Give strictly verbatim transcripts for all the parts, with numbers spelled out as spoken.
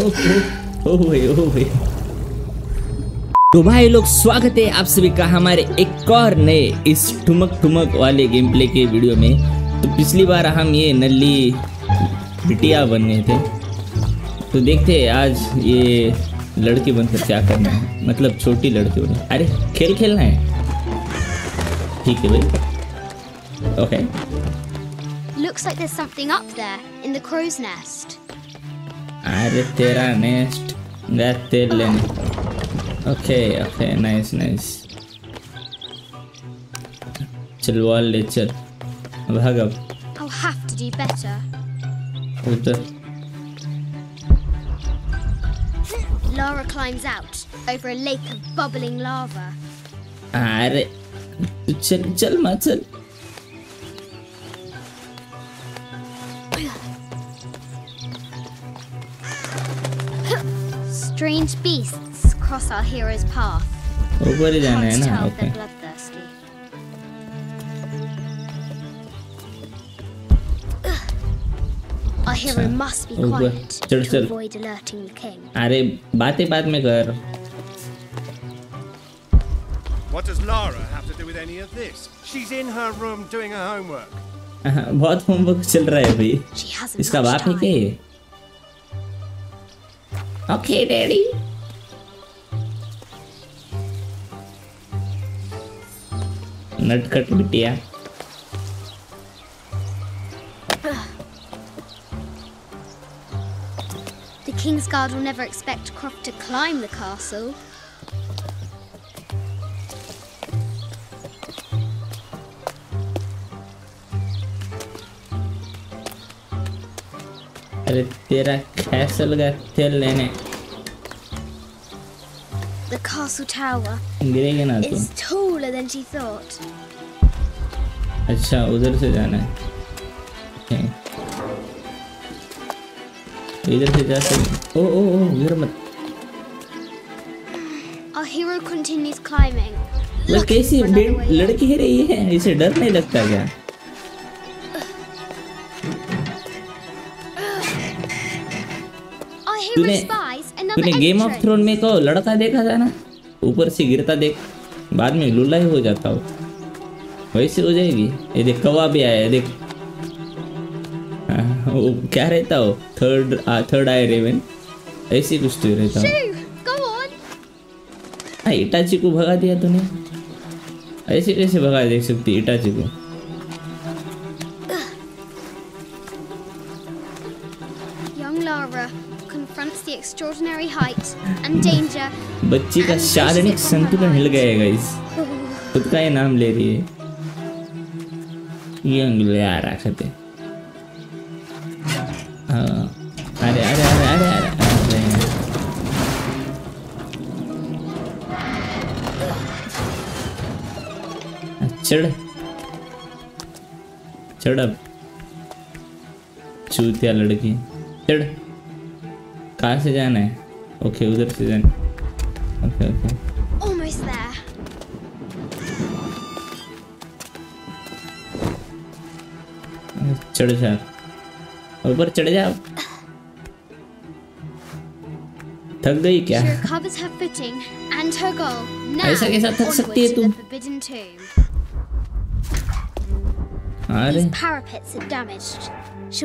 तो भाई लोग स्वागत है आप सभी का हमारे एक और नए इस ठुमक ठुमक वाले गेम प्ले के वीडियो में। तो पिछली बार हम ये नल्ली बिटिया बन गए थे, तो देखते हैं आज ये लड़की बनकर क्या करना है। मतलब छोटी लड़की बनी, अरे खेल खेलना है, ठीक है भाई। Okay, looks like there's something up there in the crow's nest. अरे तेरा नेस्ट तेरे लेन। Okay okay, nice nice. चल वॉल ले, चल भाग अब। I'll have to do better. उधर। Lara climbs out over a lake of bubbling lava. अरे चल चल मत चल। Strange beasts cross our hero's path. ऊपर ही जाना है ना? Okay. Our hero must be quiet to avoid alerting the king. अरे बातें बाद में कर। What does Lara have to do with any of this? She's in her room doing her homework. बहुत होमवर्क चल रहा है भाई। इसका बाप है क्या? Okay, Daddy. नटखट बिटिया। The King's Guard will never expect Croft to climb the castle. अरे तेरा कैसल का तेल लेने। The castle tower is taller than she thought. अच्छा उधर से जाना है, इधर से जा सकते। ओ ओ ओ इधर मत। Our hero continues climbing. वो कैसी लड़की है रही है, इसे डर नहीं लगता क्या? तूने तूने गेम ऑफ थ्रोन में तो लड़का देखा था ना, ऊपर से गिरता देख, बाद में लूला ही हो जाता हो, वैसे हो जाएगी। ये देख कौवा भी आया, देख वो क्या रहता हो, थर्ड थर्ड आई रेवन ऐसी कुछ तो रहता हो। इटाची को भगा दिया तूने, ऐसे कैसे भगा देख सकती इटाची को? extraordinary height and danger. बच्ची का शारीरिक संतुलन हिल गया है गाइस, खुद का ये नाम ले रही है ये अंगले आ रहा है। अरे अरे अरे अरे अरे चढ़ चढ़ अब चूतिया लड़की, चढ़। कहाँ से जाना है? ओके उधर से जाना। Okay okay almost there. चढ़ जा, ऊपर चढ़ जा। थक गई क्या? ऐसा कैसा थक सकती है तुम? अरे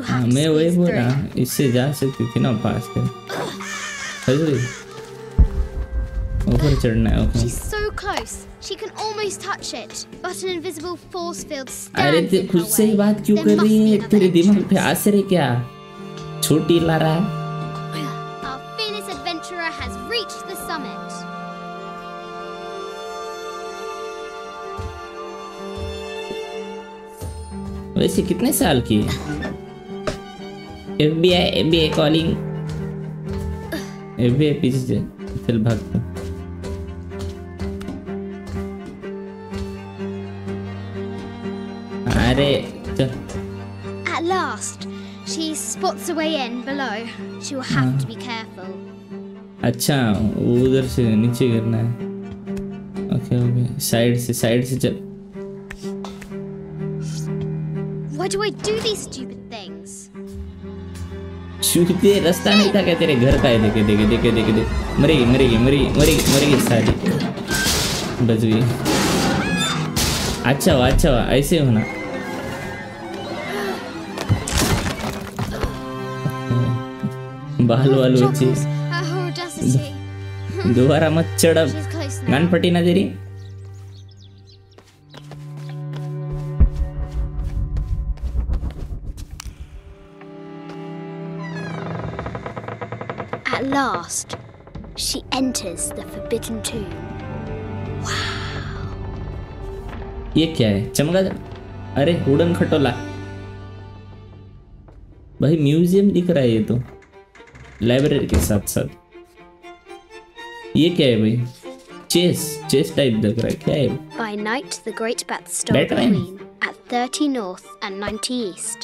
हाँ, मैं वही बोल रहा हूँ, इससे जा सकती थी ना पास कर। ऊपर चढ़ना है। ओके अरे तू खुद से ही बात क्यों कर रही है? तेरे दिमाग पे आसर है क्या छोटी लारा? वैसे कितने साल की है? एफबीआई एफबीआई कॉलिंग, एफबीआई पीछे से चल भागता। अरे चल। At last, she spots a way in below. She will have to be careful. अच्छा उधर से नीचे करना है। ओके ओके साइड से साइड से चल। Why do I do these stupid things? चूते रास्ता नहीं था क्या तेरे घर का है? देखे देखे देखे देखे देखे मरेगी मरेगी मरेगी मरेगी मरेगी सारी बच गई। अच्छा हुआ अच्छा हुआ ऐसे होना। बाल वाल दोबारा मत चढ़ा गान फटी ना तेरी। At last, she enters the forbidden tomb. Wow. ये क्या है? चमका जा। अरे वुडन खटोला। भाई म्यूजियम दिख रहा है ये तो। लाइब्रेरी के साथ साथ। ये क्या है भाई? Chess, chess type दिख रहा है क्या है? By night, the great bat stole the queen at thirty north and ninety east.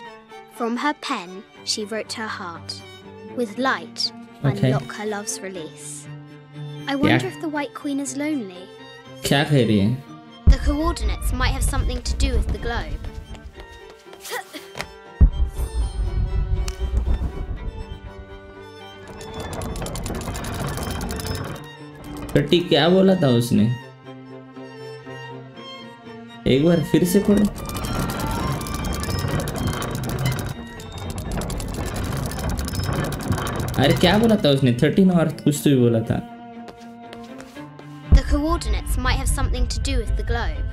From her pen, she wrote her heart. With light. Okay. Unlock her love's release. I wonder yeah. if the White Queen is lonely. क्या कह रही है? The coordinates might have something to do with the globe. टट्टी क्या बोला था उसने? एक बार फिर से पढ़ो। अरे क्या बोला था उसने? थर्टी नॉर्थ कुछ तो भी बोला था। The coordinates might have something to do with the globe.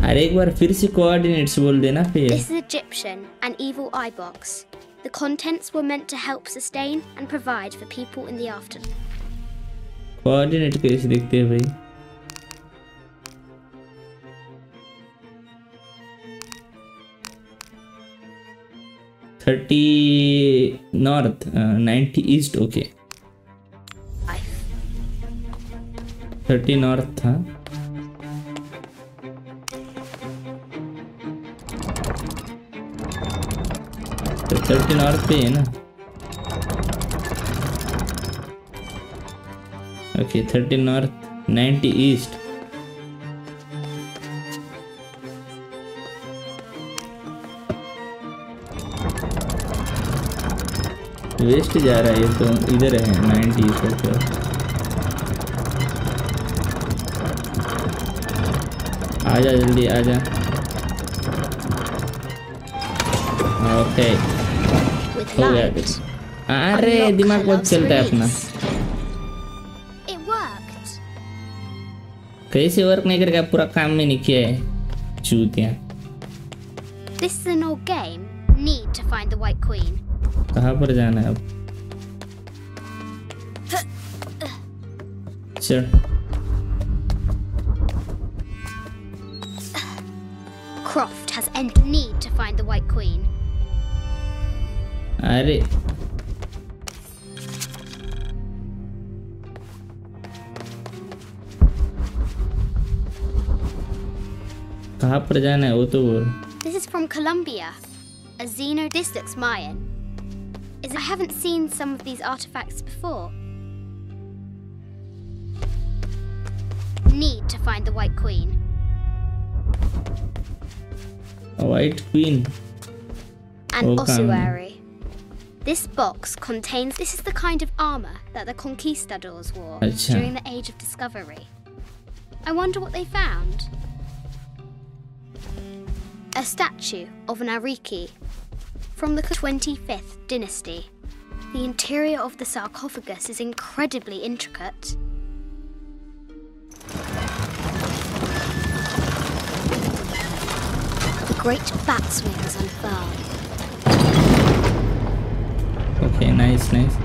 अरे एक बार फिर से coordinates बोल देना फिर। This is Egyptian, an evil eye box. The contents were meant to help sustain and provide for people in the afterlife. Coordinate कैसे दिखते हैं भाई? thirty north, uh, ninety east, okay. thirty north, huh? So thirty north पे है ना? Okay, thirty north, ninety east. West जा रहा है तो इधर है नाइंटी तक। आजा जल्दी आजा। ओके हो गया कुछ। अरे दिमाग बहुत चलता है अपना। कैसे वर्क नहीं करके पूरा काम में नहीं किया है चूतिया। This is an old game. Need to find the White Queen. कहाँ पर जाना है अब? चल। Croft has a need to find the White Queen. अरे कहाँ पर जाना है वो तो बोल। This is from Colombia. A Xeno. This looks Mayan. Is I haven't seen some of these artifacts before. Need to find the White Queen. White Queen. An ossuary. This box contains. This is the kind of armor that the Conquistadors wore Achha. during the Age of Discovery. I wonder what they found. A statue of an Ariki. From the twenty-fifth dynasty. The interior of the sarcophagus is incredibly intricate. The great bat's wings unfurl. Okay, nice, nice.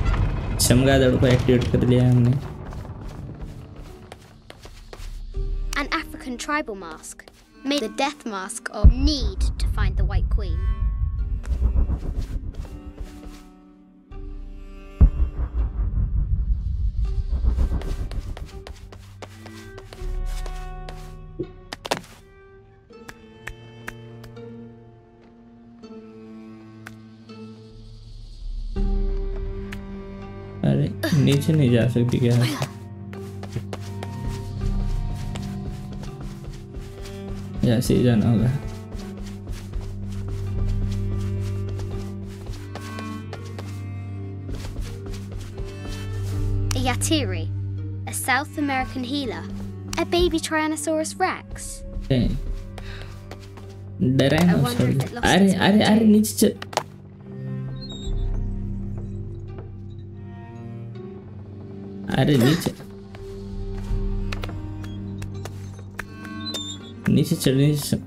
Shamgadad ko activate kar liya humne. An African tribal mask made the death mask of need to find the White Queen. अरे नीचे नहीं जा सकती क्या? ऐसे ही जाना होगा। a Yatiri, a South American Gila, a baby Trianosaurus Rex. Okay. The rhinoceros. I, I, I, I need to... I need to... need to change some...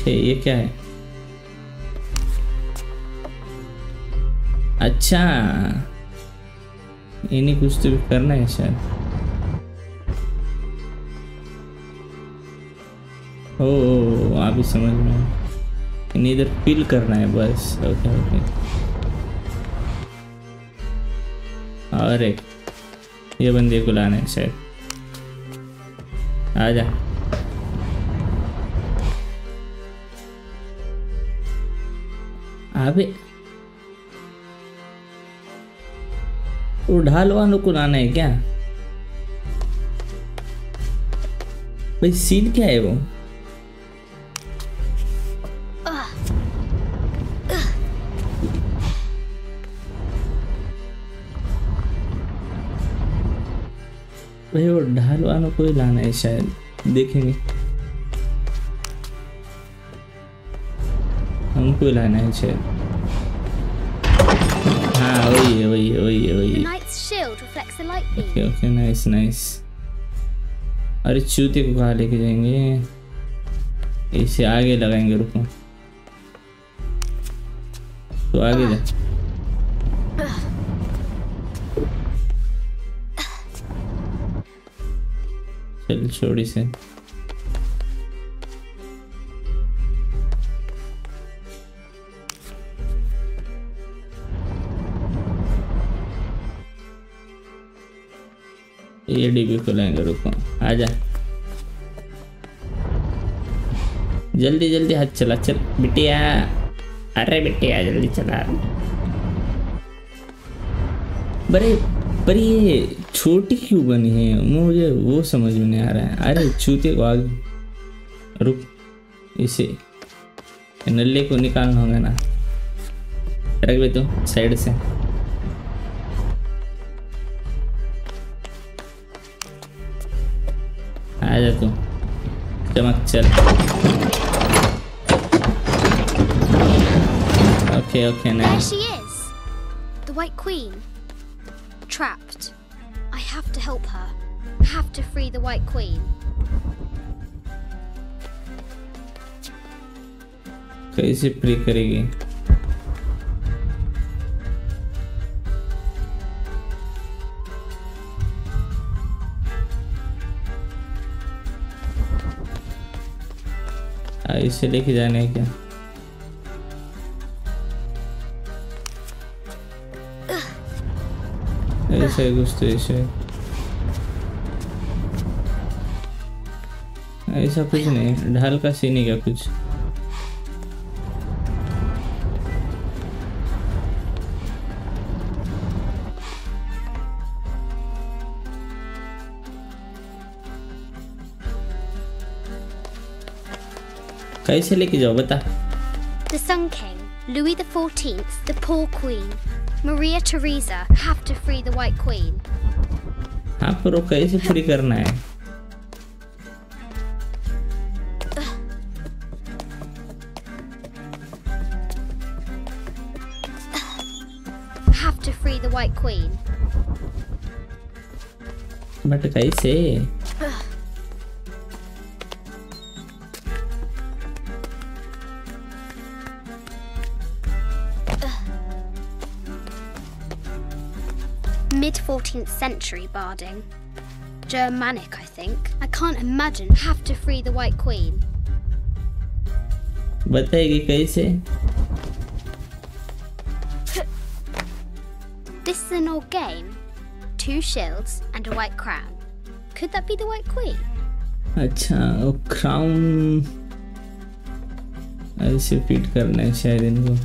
Okay, ये क्या है? अच्छा, इन्हें कुछ तो करना है शायद। ओह, अभी समझ में आया। इन्हें इधर पिल करना है बस। Okay okay. और एक, ये बंदे को लाना है शायद। आजा। अबे वो ढाल वालों को लाना है क्या भाई? सील क्या है वो? भाई वो ढाल वालों को ही लाना है शायद, देखेंगे। हमको लाना है शायद। Ah, oh yeah, oh yeah, oh yeah, oh yeah. The knight's shield reflects the light beam. Okay, okay, nice, nice. अरे चूते को कहाँ लेके जाएंगे? इसे आगे लगाएंगे, रुको। तो आगे जा। चल छोड़ इसे। ये डीबी को लाएंगे, रुको। आजा जल्दी जल्दी, हाथ चला चल बिटिया। अरे बिटिया जल्दी चला। बड़े पर ये छोटी क्यों बनी है, मुझे वो समझ में नहीं आ रहा है। अरे छूते को आगे, रुक। इसे नल्ले को निकालना होगा ना। रख दे तो साइड से। आजा तू, चमक चल। Okay, okay, nice. There she is, the White Queen, trapped. I have to help her. I have to free the White Queen. कैसे फ्री करेगी? इसे लेके जाना है क्या? ऐसा कुछ तो ऐसा ऐसा कुछ नहीं, ढाल का सीन है क्या कुछ? कैसे लेके जाओ बता। The Sun King, Louis the Fourteenth, the poor queen, Maria Theresa have to free the White Queen. हाँ पर वो कैसे फ्री करना है? Have to free the White Queen. But कैसे? mid fourteenth century barding. Germanic, I think. I can't imagine. Have to free the White Queen. बताएगी कैसे? This is an old game. Two shields and a white crown. Could that be the White Queen? अच्छा, वो crown ऐसे fit करना है शायद इनको।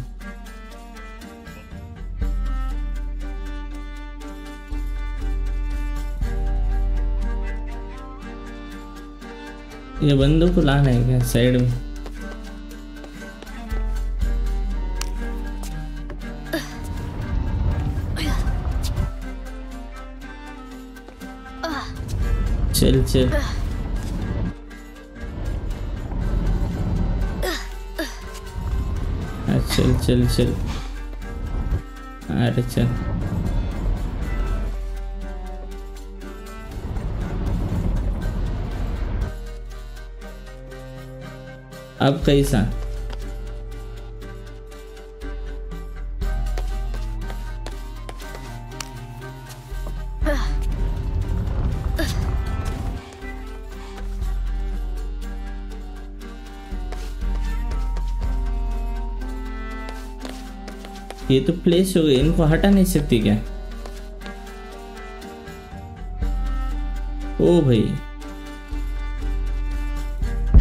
ये बंदों को लाना है क्या साइड में? wylecielcie. Lecie, lecie, lecie. A, lecie. Après ça. ये तो प्लेस हो गई, इनको हटा नहीं सकती क्या? ओ भाई।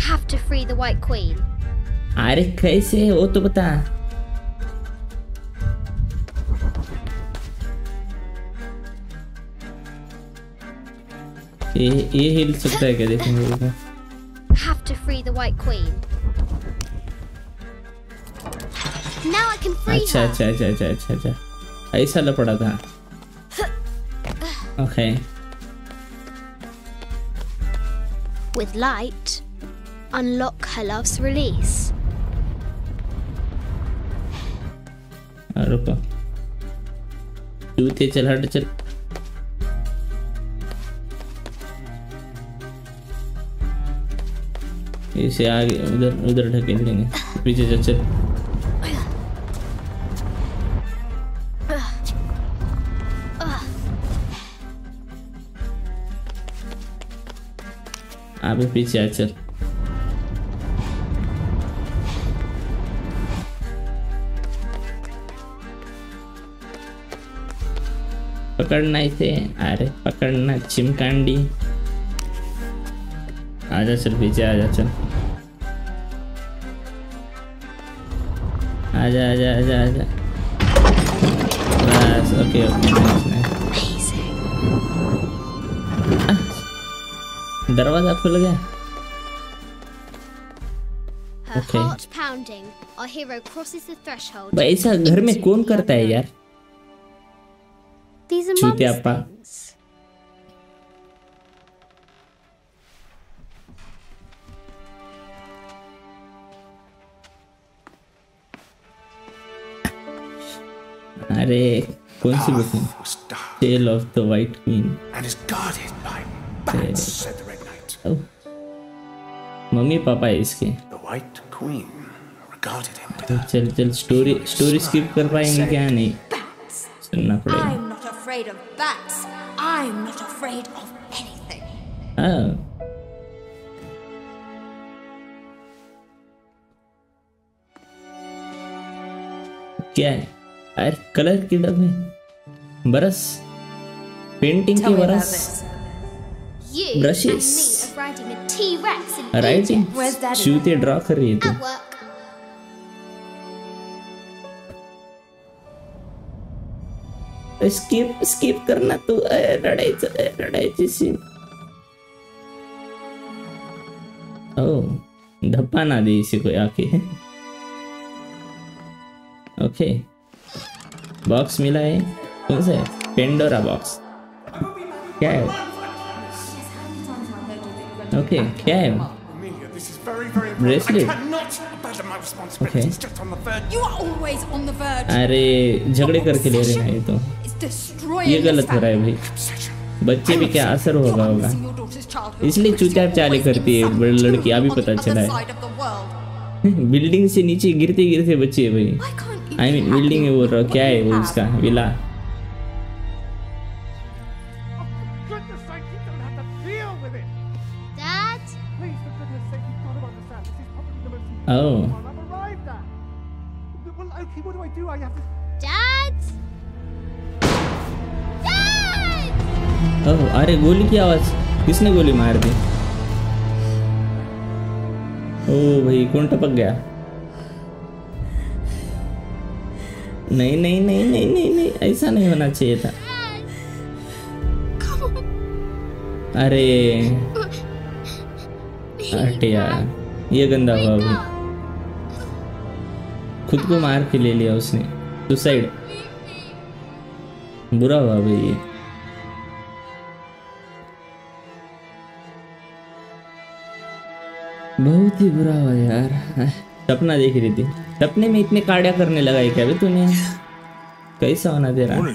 Have to free the White Queen. अरे कैसे वो तो बता। ये ये हिल सकता है क्या देखेंगे उधर? Have to free the White Queen. Now I can free her. अच्छा अच्छा अच्छा अच्छा अच्छा ऐसा लग पड़ा था। Okay. With light, unlock her love's release. रुको। जूते चल हट चल। इसे आगे उधर उधर ढकेल देंगे। पीछे चल चल। अभी पीछे आ चल। पकड़ना इसे, अरे पकड़ना चिमकांडी। आजा चल पीछे आजा चल। आजा आजा आजा आजा। बस ओके ओके। दरवाजा खुल गया। ओके। भाई ऐसा घर में कौन करता है यार? चूतिया पा। अरे कौन सी booking? Tale of the White Queen. Oh. मम्मी पापा इसके चल चल स्टोरी स्टोरी स्किप कर पाएंगे क्या? नहीं सुनना पड़ेगा। हाँ क्या है? अरे कलर की डब्बे बरस पेंटिंग की बरस ब्रशेस राइटिंग जूते ड्रा कर रही है तू। स्किप स्किप करना तू लड़ाई लड़ाई जैसी। ओह धप्पा ना दे इसी को आके। ओके बॉक्स मिला है। कौन सा है? Pandora box. क्या है? Okay, game. Bracelet. Okay. अरे झगड़े करके ले रहे हैं ये तो। ये गलत हो रहा है भाई। बच्चे भी क्या असर होगा होगा। इसलिए चुपचाप चाले करती है बड़ी लड़की। अभी पता चला है। बिल्डिंग से नीचे गिरते गिरते बच्चे भाई। आई मीन बिल्डिंग है वो रहा क्या है वो उसका villa. Oh. Well, okay, what do I do? I have to... Dad? Dad! Oh, अरे गोली की आवाज। किसने गोली मार दी? ओ भाई कौन टपक गया? नहीं नहीं नहीं नहीं नहीं नहीं ऐसा नहीं होना चाहिए था। अरे अरे यार ये गंदा हुआ भाई। खुद को मार के ले लिया उसने। सुसाइड बुरा हुआ भाई ये। बहुत ही बुरा हुआ यार। सपना देख रही थी, सपने में इतने कार्डिया करने लगा है क्या? तूने कैसा होना दे रहा है?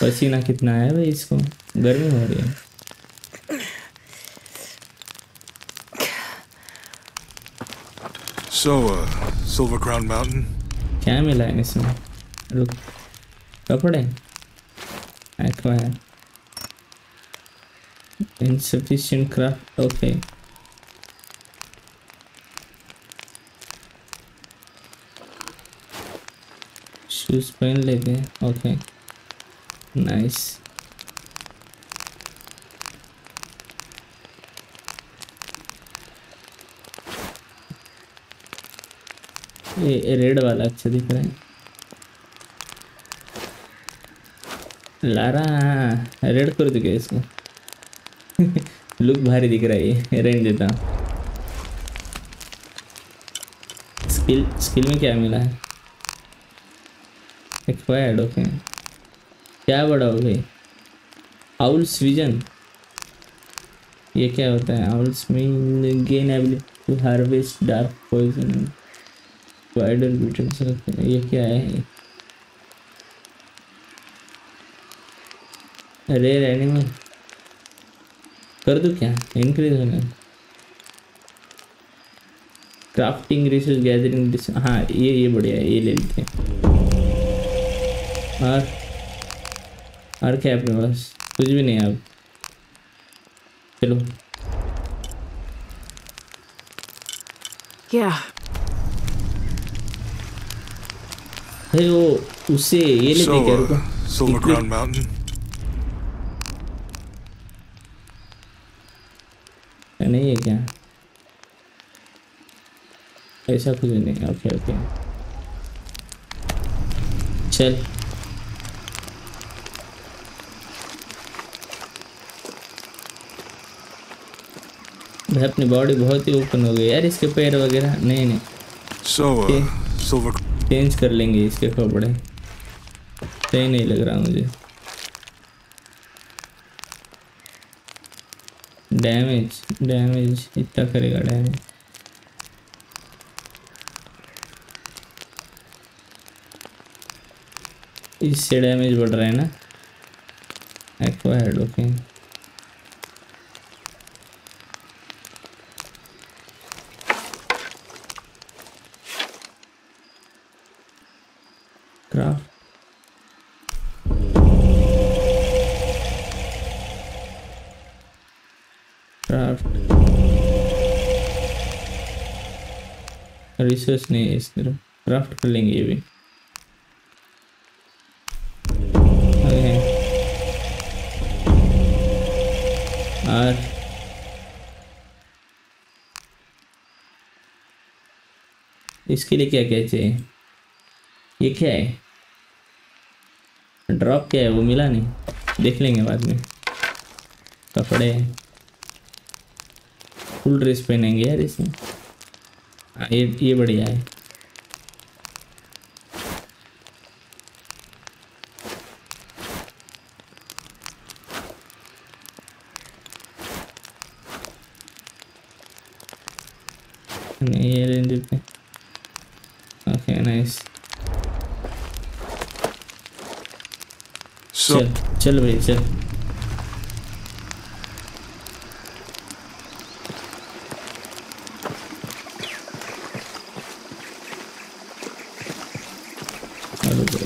पसीना कितना है भाई, इसको गर्मी हो रही है। So, uh, Silver Crown Mountain. क्या मिला है इसमें? रुक, कपड़े acquire insufficient craft, okay. Shoes पहन लेते हैं, ओके नाइस। ये रेड वाला अच्छा दिख रहा है। लारा रेड कर दिखे इसको। लुक भारी दिख रहा है, रेंज देता। स्किल स्किल में क्या मिला है? Acquired, okay. क्या बड़ा हो गई? आउल्स विजन, ये क्या होता है? Owls mean gain ability to harvest dark poison wider beetles, ये क्या है? रेयर एनिमल कर दो क्या? इंक्रीज होना क्राफ्टिंग रिसोर्स गैदरिंग रिस, हाँ ये ये बढ़िया है, ये ले लेते हैं। और और क्या अपने पास? कुछ भी नहीं अब, चलो। क्या है वो? उसे ये लेते क्या? रुको, नहीं है क्या? ऐसा कुछ नहीं, ओके ओके चल। भाई अपनी बॉडी बहुत ही ओपन हो गई यार, इसके पैर वगैरह नहीं नहीं so, uh, so... चेंज कर लेंगे इसके कपड़े, सही नहीं लग रहा मुझे। डैमेज डैमेज इतना करेगा डैमेज। इससे डैमेज बढ़ रहा है ना। Acquired, okay. क्राफ्ट रिसोर्स नहीं है इस तरफ, क्राफ्ट कर लेंगे ये भी। और इसके लिए क्या क्या चाहिए? ये क्या है? ड्रॉप क्या है? वो मिला नहीं, देख लेंगे बाद में। कपड़े फुल ड्रेस पहनेंगे यार इसमें, ये ये बढ़िया है। नहीं ये रेंज पे, ओके नाइस। चल चल भाई चल।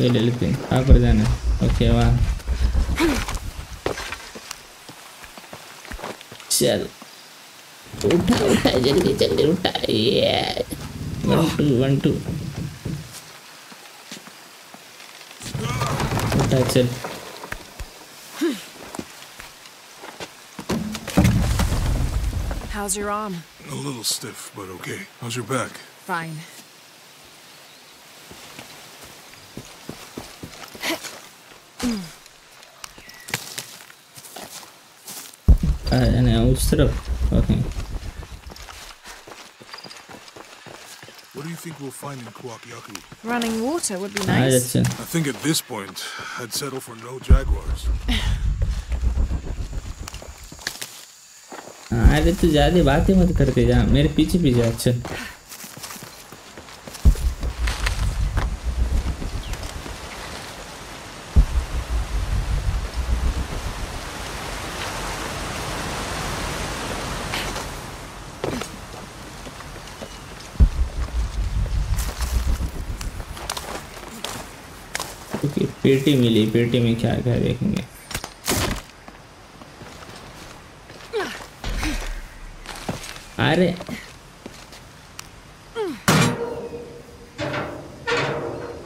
ले ले लेते हैं, आप पर जाना, ओके वाह चल। उठा उठा जल्दी जल्दी उठा, ये वन टू वन टू उठा चल। How's your arm? A little stiff but okay. How's your back? Fine. What do you think we'll find in Kuakyaku? Running water would be nice. I think at this point I'd settle for no jaguars. अरे तू ज्यादा बातें मत करते जा, मेरे पीछे पीछे। अच्छा पेटी मिली, पेटी में क्या क्या देखेंगे। अरे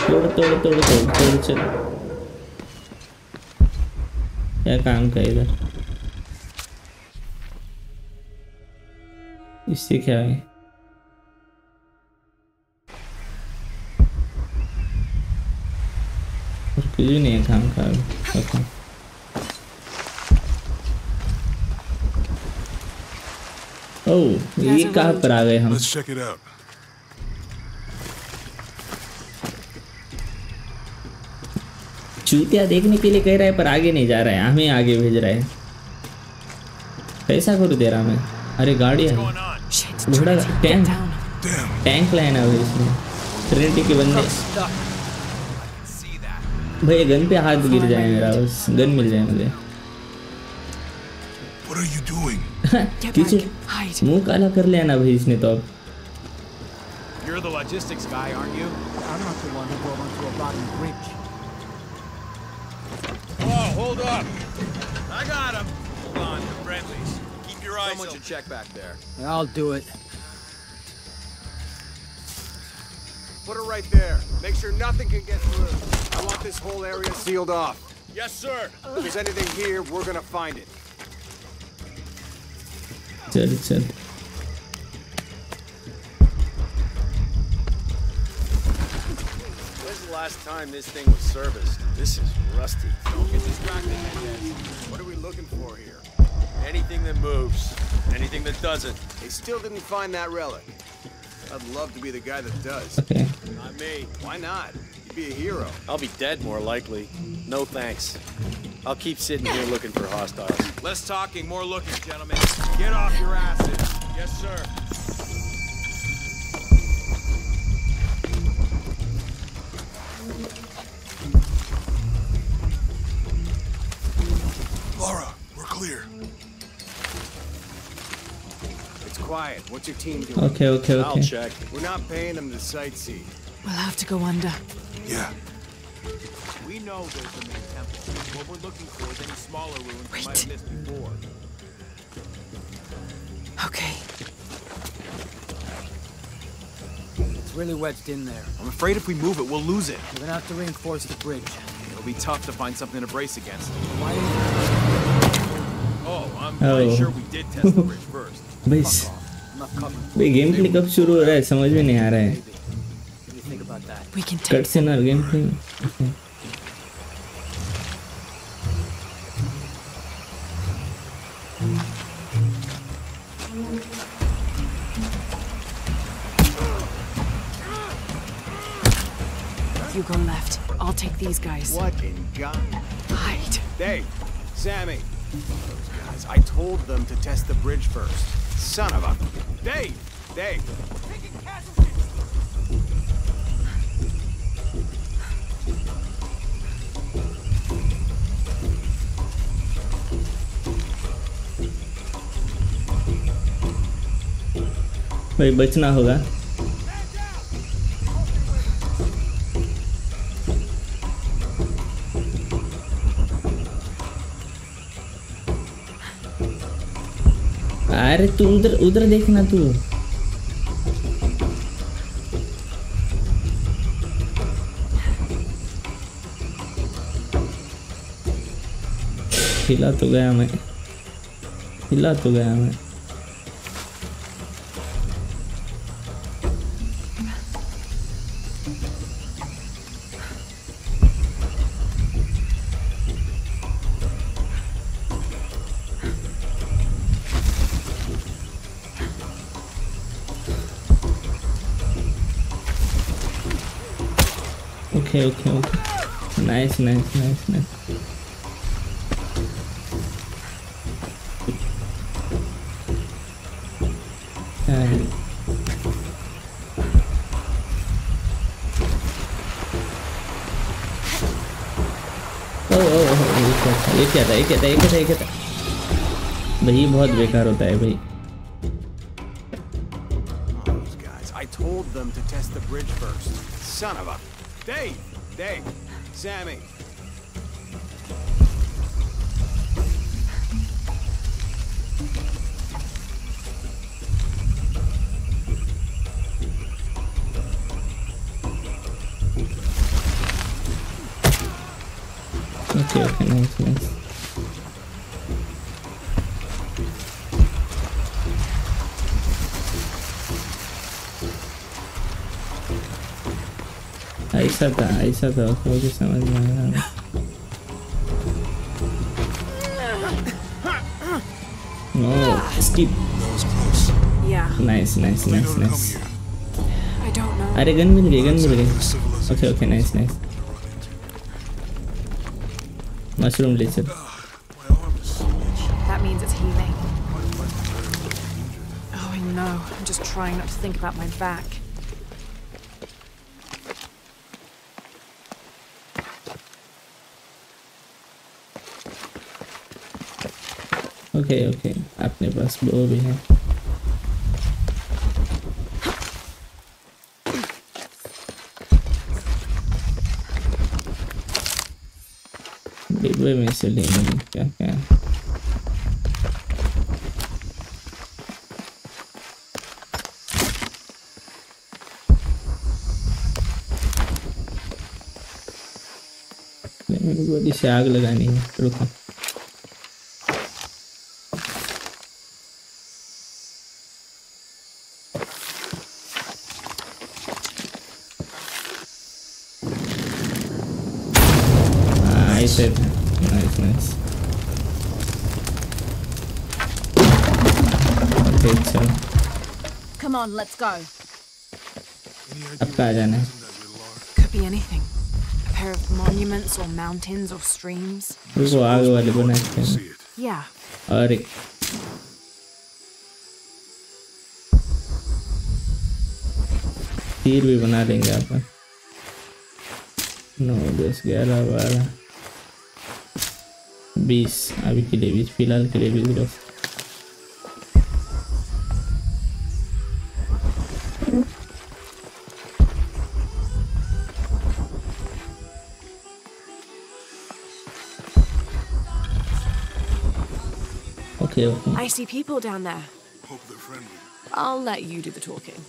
तोड़ तोड़ तोड़ तोड़ तोड़ चल, क्या काम का इधर, इससे क्या है। कुछ भी नहीं काम का। ओह, ये कहाँ पर आ गए हम। चूतिया देखने के लिए कह रहा है पर आगे नहीं जा रहा है, हमें आगे भेज रहा है। पैसा करो दे रहा मैं। अरे गाड़ी है, घोड़ा टैंक टैंक लाइन है इसमें। ट्रिनिटी के बंदे भाई, गन पे हाथ गिर जाए मेरा, बस गन मिल जाए मुझे। मुंह काला कर लिया ना भाई इसने तो। अब Put it right there. Make sure nothing can get through. I want this whole area sealed off. Yes, sir. If there's anything here, we're gonna find it. Chal, chal. When's the last time this thing was serviced? This is rusty. Don't get distracted, man. What are we looking for here? Anything that moves. Anything that doesn't. They still didn't find that relic. I'd love to be the guy that does. Okay. Not me. Why not? You'd be a hero. I'll be dead more likely. No thanks. I'll keep sitting here looking for hostiles. Less talking, more looking, gentlemen. Get off your asses. Yes, sir. Lara, we're clear. Quiet. What's your team doing? Okay, okay, okay. I'll check. We're not paying them to sightsee. We'll have to go under. Yeah. We know there's the main temple. What we're looking for is any smaller ruins we might have missed before. Okay. It's really wedged in there. I'm afraid if we move it, we'll lose it. We're gonna have to reinforce the bridge. It'll be tough to find something to brace against. Why? Oh, I'm pretty oh. sure we did test the bridge first. बस भाई gameplay कब शुरू हो रहा है समझ में नहीं आ रहा है। कट से ना game play. You go left. I'll take these guys. What in God? Hide. Hey, Sammy. Those guys. I told them to test the bridge first. Son of a... Dave! Dave! भाई बचना होगा। अरे तू उधर उधर देखना तू। हिला तो गया मैं, हिला तो गया मैं। Okay, okay, okay. Nice, nice, nice, nice. एक क्या था एक क्या था एक क्या था एक क्या था भाई बहुत बेकार होता है भाई told them to test the bridge first son of a Dave Dave Sammy okay okay nice nice ऐसा था ऐसा था मुझे समझ नहीं आया ओह स्किप या नाइस नाइस नाइस नाइस अरे गन मिल गई गन मिल गई okay okay nice nice mushroom ले चल oh I know I'm just trying not to think about my back okay okay अपने पास वो भी है डिब्बे में से लेंगे क्या क्या मेरे को इसे आग लगानी है रुको Nice, nice. Okay, so. Come on, let's go. Could be anything. A pair of monuments or mountains or streams. We go out of the night. Yeah. Alright. Here we bana denge apan. No, this gala wala. बीस अभी के लिए बीस फिलहाल के लिए बीस video okay okay I see people down there hope they friendly I will let you do the talking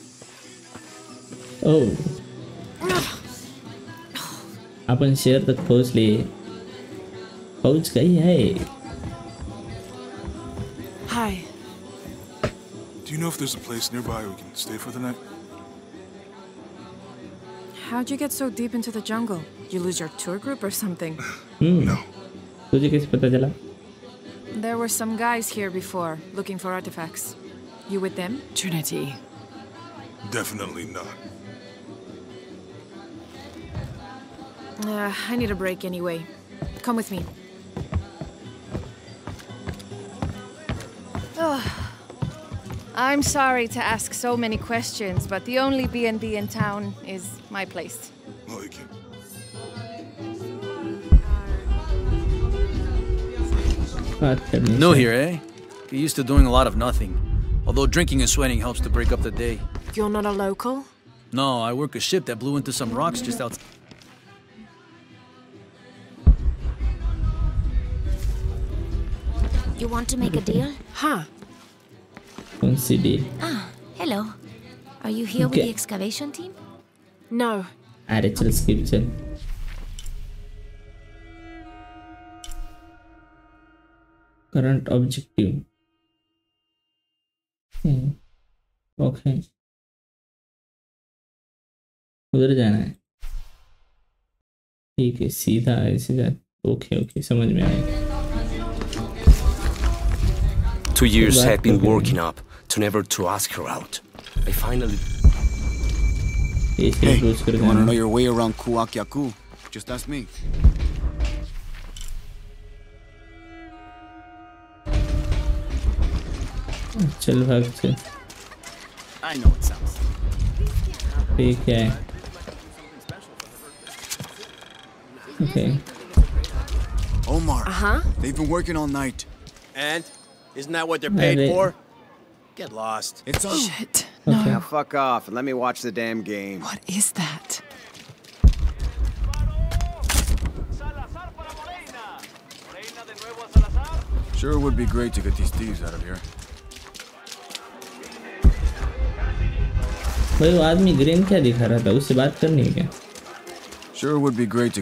oh अपन शेयर तक पहुंच लिए पहुंच गई है Hi Do you know if there's a place nearby we can stay for the night? How'd you get so deep into the jungle? Did you lose your tour group or something? No. तुझे कैसे पता चला? There were some guys here before looking for artifacts. You with them? Trinity. Definitely not. Uh, I need a break anyway. Come with me. I'm sorry to ask so many questions, but the only B and B in town is my place. Like it. New here, eh? You're used to doing a lot of nothing. Although drinking and sweating helps to break up the day. You're not a local? No, I work a ship that blew into some rocks just outside. You want to make a deal? Huh? Ah, hello. Are you here okay. with the excavation team? No. I did tell Skipton. Current objective. Hmm. Okay. उधर जाना है. ठीक है सीधा ऐसे जा. Okay okay समझ में आया. Two years have been working up. To never to ask her out. I finally. Hey, you want to know your way around Kuakyaku? Just ask me. I know it sounds. Okay. Okay. Omar. Uh-huh. They've been working all night. And? Isn't that what they're paid Maybe. for? Get lost. It's all... Shit. No. Okay. Now fuck off and let me watch the damn game. What is that? Sure would be great to get these thieves out of here. Well, आदमी green क्या दिखा रहा था? उससे बात करनी है क्या? Sure would be great to.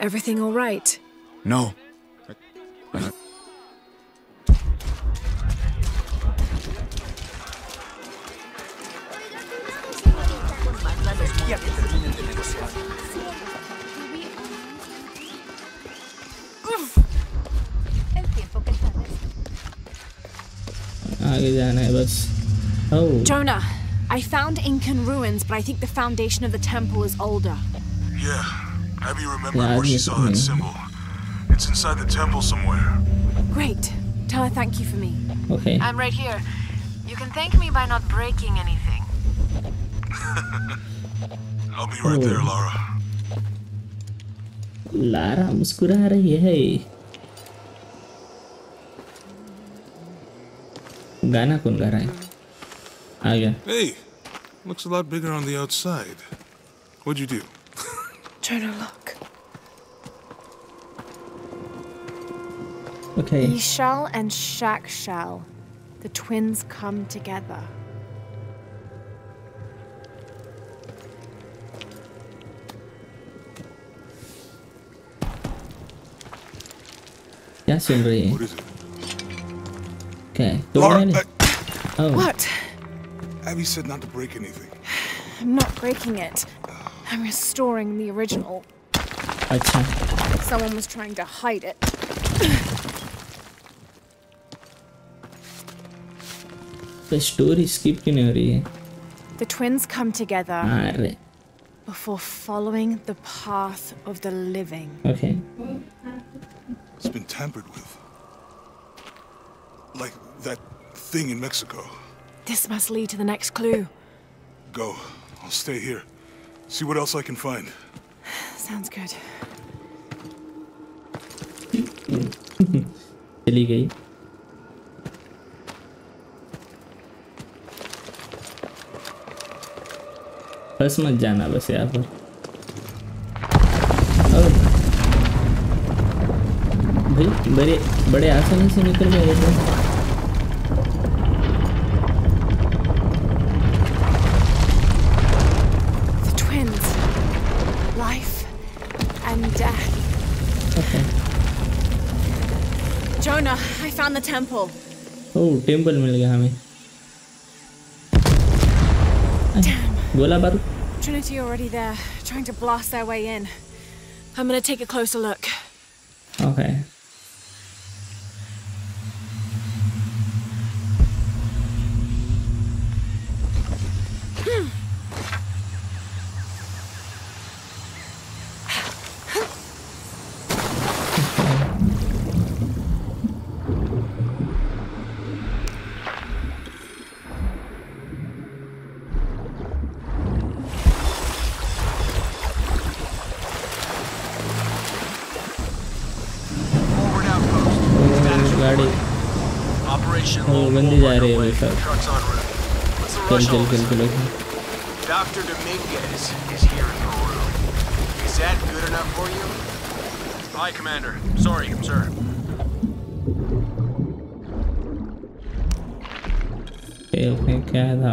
Everything all right? No. Oh. Jonah, I found Incan ruins, but I think the foundation of the temple is older. Yeah, Abby remembered yeah, where she saw that symbol. It's inside the temple somewhere. Great. Tell her thank you for me. Okay. I'm right here. You can thank me by not breaking anything. I'll be right oh. there, Lara. Lara, मुस्कुरा रही है. गाना कौन गा रहा है? आ गया. Hey, looks a lot bigger on the outside. What'd you do? Turn a look. Okay. Eshel and Shakshal, the twins come together. Yes, indeed. What is it? Okay. Laura, I... oh. What? Abby said not to break anything. I'm not breaking it. I'm restoring the original. Okay. Someone was trying to hide it. The story skipped in here. The twins come together Arre. before following the path of the living. Okay. It's been tampered with. Like that thing in Mexico. This must lead to the next clue. Go. I'll stay here. See what else I can find. Sounds good. चली गई. बस मत जाना बस यहाँ पर. भाई बड़े बड़े आसानी से निकल जाएगा. On the temple. Oh, temple मिल गया हमें. गोला बारूद. Trinity already there, trying to blast their way in. I'm gonna take a closer look. Okay. Trucks on route. What's the rush on this? Doctor Dominguez is here in Peru. Is that good enough for you? Aye, Commander. Sorry, sir. Okay, okay, क्या था?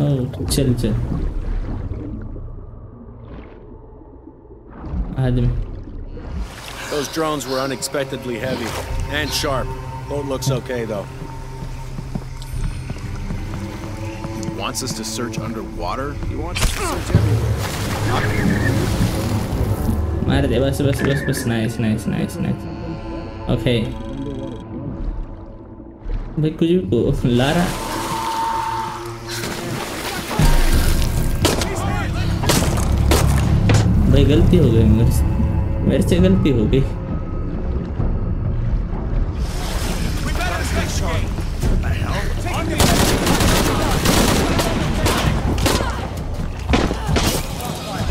Oh, चल चल. आदमी. Those drones were unexpectedly heavy and sharp. Boat looks okay though. He wants us to search underwater? He wants us to search everywhere. Bas, bas, bas, bas. Nice, nice, nice, nice. Okay. But could you go Lara? भाई गलती हो गई मेरे से. मेरे से गलती हो गई.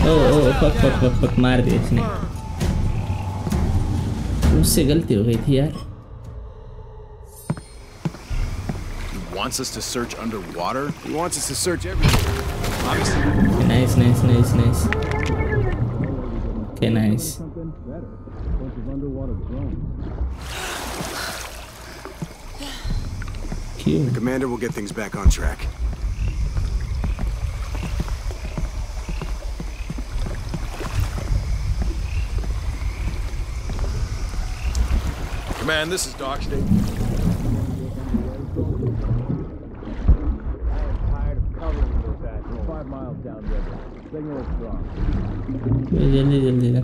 Oh fuck fuck fuck fuck मार दिया इसने, उससे गलती हो गई थी यार। Wants us to search underwater? He wants us to search everything. Obviously. Nice, nice, nice, nice. Okay, nice. Cute. The commander will get things back on track. Command, this is Doc State. जल्दी जल्दी जा।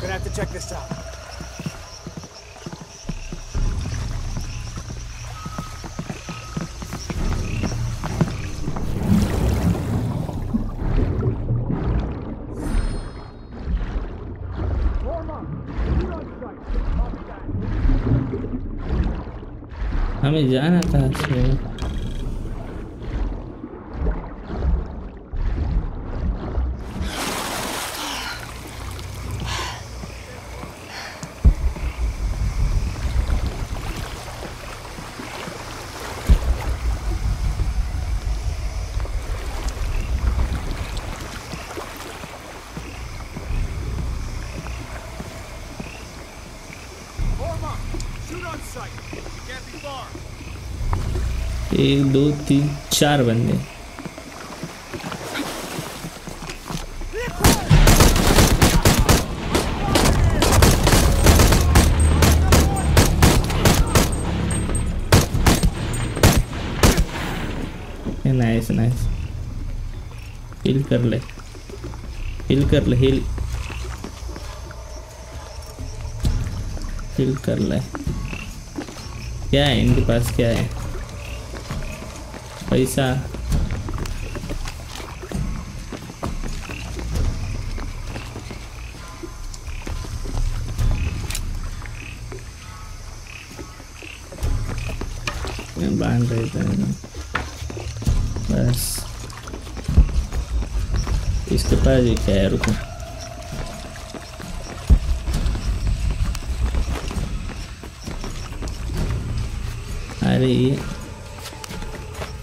Gonna have to check this out. हमें जाना था से एक दो तीन चार बंदे। Nice nice. हिल कर ले, हिल कर ले, हिल हिल कर ले। क्या है इनके पास, क्या है? पैसा। बांध देते हैं बस। इसके पास ये क्या है? रुको, अरे ये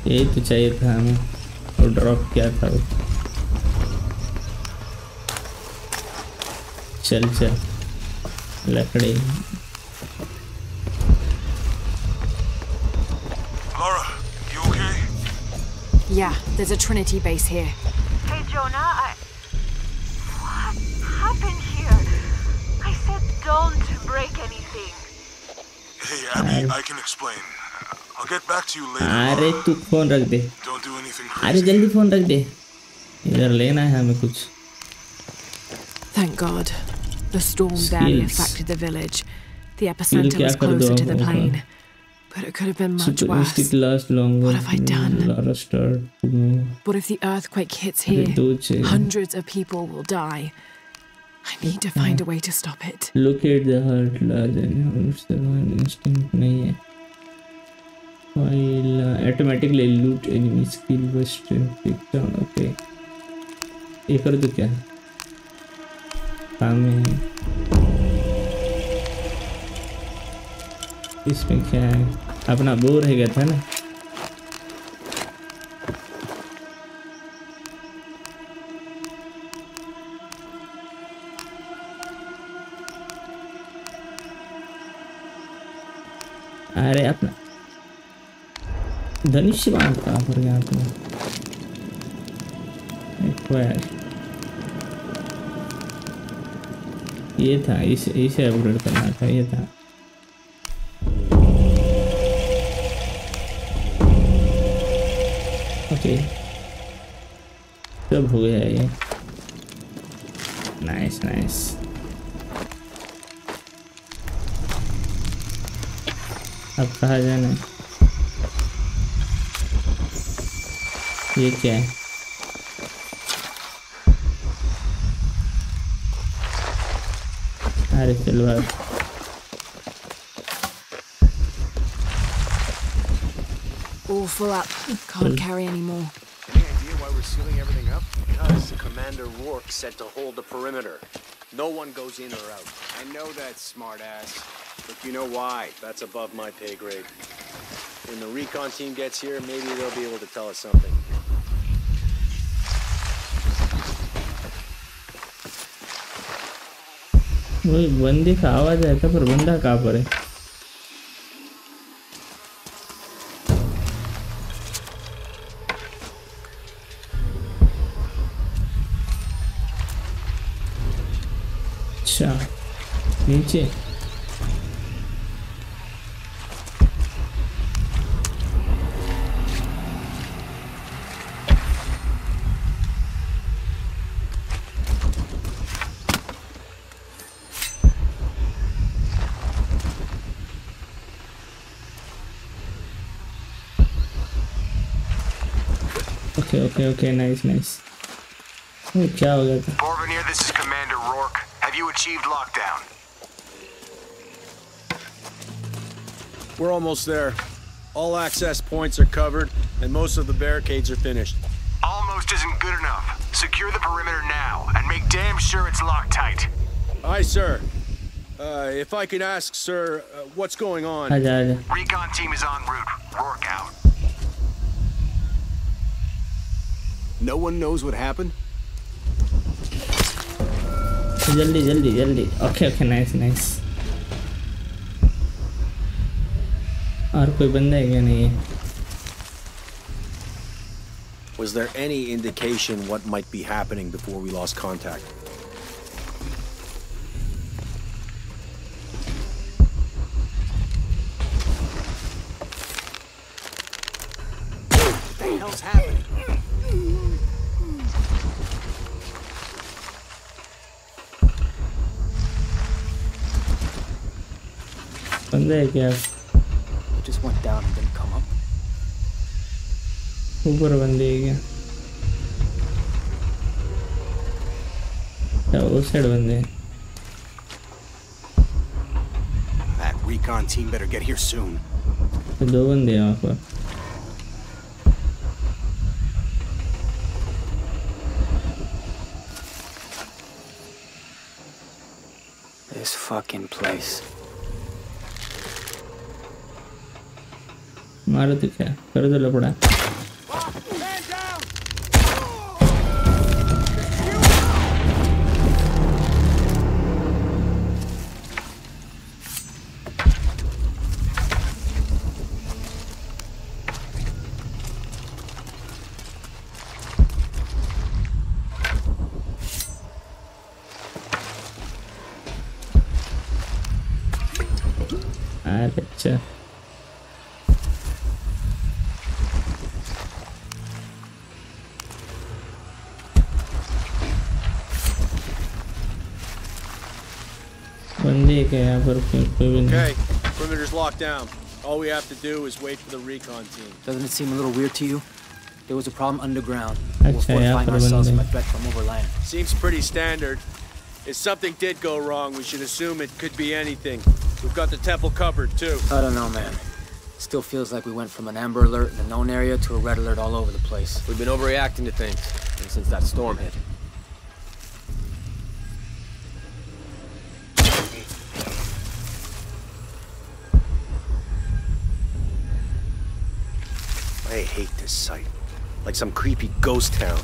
यही तो चाहिए था हमें। और ड्रॉप क्या था वो? चल चल लकड़ी। Lara, you okay? Yeah, there's a Trinity base here. Hey Jonah, I... what happened here? I said don't break anything. Hey Abby, I can explain. I'll get back to you later. अरे तू phone रख दे। Don't do anything crazy. अरे जल्दी phone रख दे। इधर लेना है हमें कुछ। Thank God, the storm barely affected the village. The epicenter was closer to the plain, but it could have been much worse. What have I done? What if the earthquake hits here? Hundreds of people will die. I need to find a way to stop it. Locate the hurt large and survival instinct नहीं है। While uh, automatically loot enemy skill was picked down. Okay. ये कर दो क्या? काम है। इसमें क्या है? अपना बोर है गया था ना? अरे अपना धनुष बांधता पर यहाँ पे एक ये था, इसे इसे अपग्रेड करना था। ये था ओके, सब हो गया ये। Nice nice. अब कहाँ जाना है? ये क्या है? عارف الواد all full up. Can't carry any more. Any idea why we're sealing everything up? Because Commander Rourke said to hold the perimeter. No one goes in or out. I know that, smartass. But you know why? That's above my pay grade. When the recon team gets here, maybe they'll be able to tell us something. वो बंदे का आवाज है पर बंदा कहाँ पर है? नीचे okay okay okay nice nice ये क्या हो गया था Borvenier, this is Commander Rourke. Have you achieved lockdown? We're almost there. All access points are covered, and most of the barricades are finished. Almost isn't good enough. Secure the perimeter now, and make damn sure it's locked tight. Aye, sir. Uh, if I could ask, sir, uh, what's going on? I got it. Recon team is en route. Rourke out. No one knows what happened? Jaldi, jaldi, jaldi. Okay, okay, nice, nice. Was there any indication what might be happening before we lost contact? What the hell's happening? What just went down and didn't come up. ऊपर बंदे क्या? तो उस side बंदे. That recon team better get here soon. दो बंदे यहाँ पर. This fucking place. मारो तो क्या कर दो लपड़ा अच्छा Okay, perimeter's locked down. All we have to do is wait for the recon team. Doesn't it seem a little weird to you? There was a problem underground. We'll fortify ourselves from a threat from overland. Seems pretty standard. If something did go wrong, we should assume it could be anything. We've got the temple covered too. I don't know, man. It still feels like we went from an amber alert in the known area to a red alert all over the place. We've been overreacting to things since that storm hit. I hate this site. Like some creepy ghost town.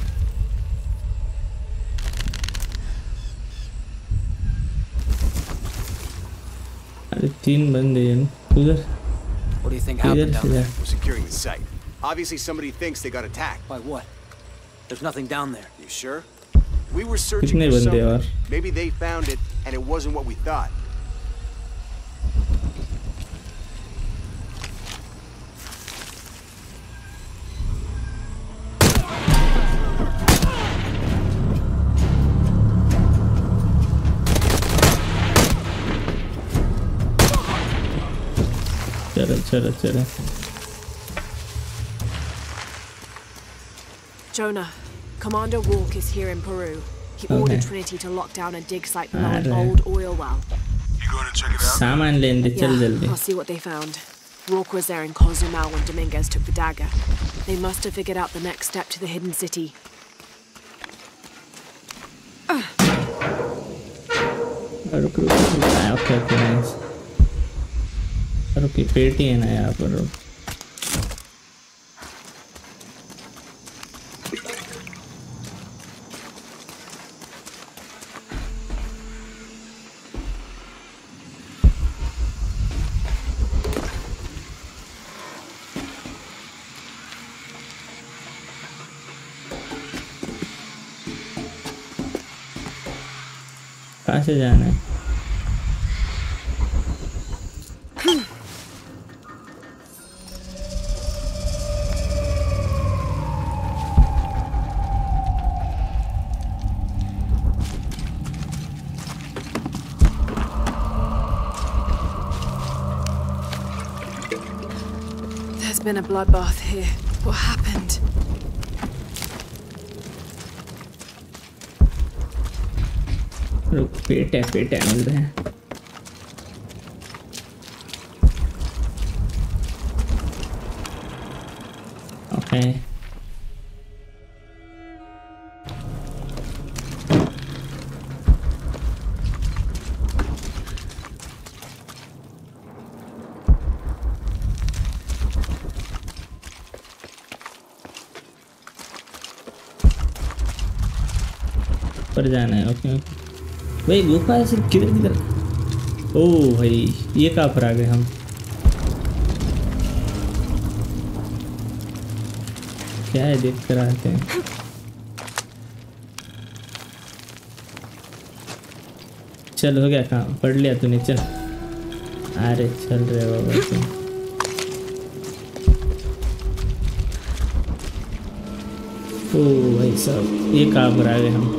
What do you think happened down there? We're securing the site. Obviously somebody thinks they got attacked. By what? There's nothing down there. You sure? We were searching for something. Maybe they found it and it wasn't what we thought. Jonah, Commander Rourke is here in Peru. He ordered Trinity to lock down a dig site below an old oil well. You going to check it out? Yeah, I'll see what they found. Rourke was there in Cozumel when Dominguez took the dagger. They must have figured out the next step to the hidden city. Uh. Okay, okay, nice. Okay, pretty and I have a कहाँ से जाना है? There's been a bloodbath here. What happened? पेट है पेट है मिल रहे हैं okay पर जाना है ओके ओके भाई गुफा से किधर किधर ओ भाई ये कहाँ पर आ गए हम क्या है देख कर आते हैं चल हो गया काम पढ़ लिया तूने चल अरे चल रहे हो बाबा ओ भाई साहब ये कहाँ पर आ गए हम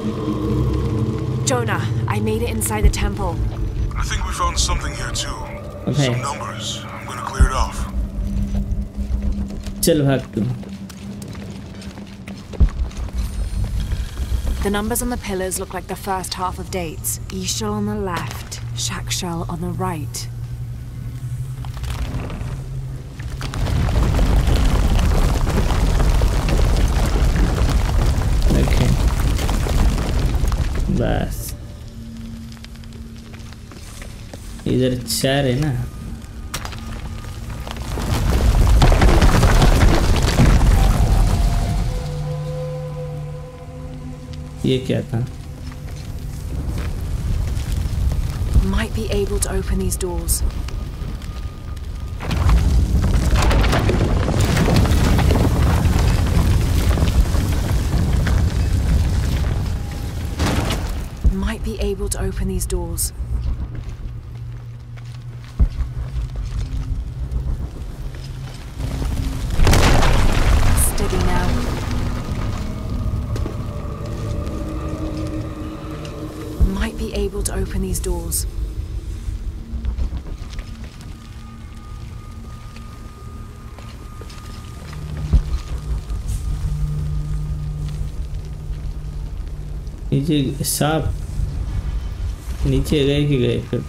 Jonah, I made it inside the temple. I think we found something here too. Okay. Some numbers. I'm gonna clear it off. Chal bhag tu. The numbers on the pillars look like the first half of dates. Eshel on the left, Shakshal on the right. बस इधर चार है ना ये क्या था Might be able to open these doors. Be able to open these doors. Steady now. Might be able to open these doors. Is it sharp? नीचे गए कि गए फिर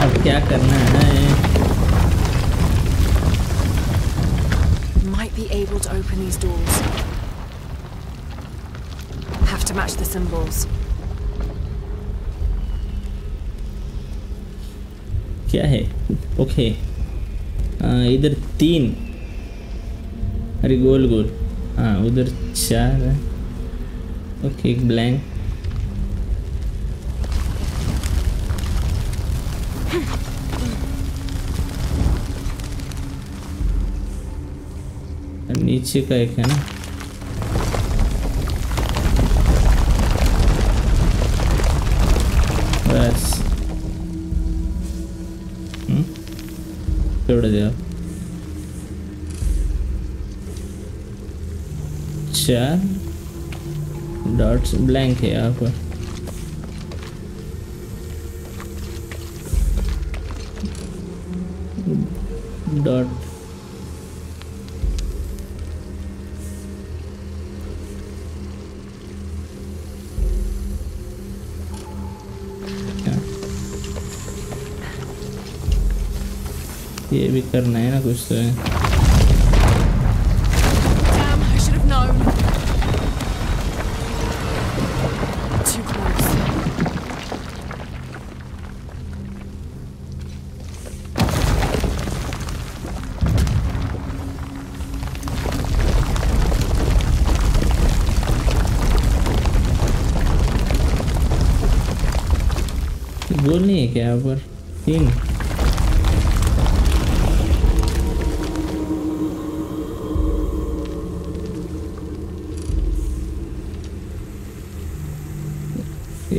अब क्या करना है Might be able to open these doors. To match the symbols. क्या है? Okay. आह इधर तीन. अरे गोल गोल. हाँ उधर चार है. Okay एक blank. नीचे का एक है ना? चार डॉट्स ब्लैंक है यहाँ पर. डॉट ये भी करना है ना कुछ तो है. गोल नहीं है क्या यहाँ पर? तीन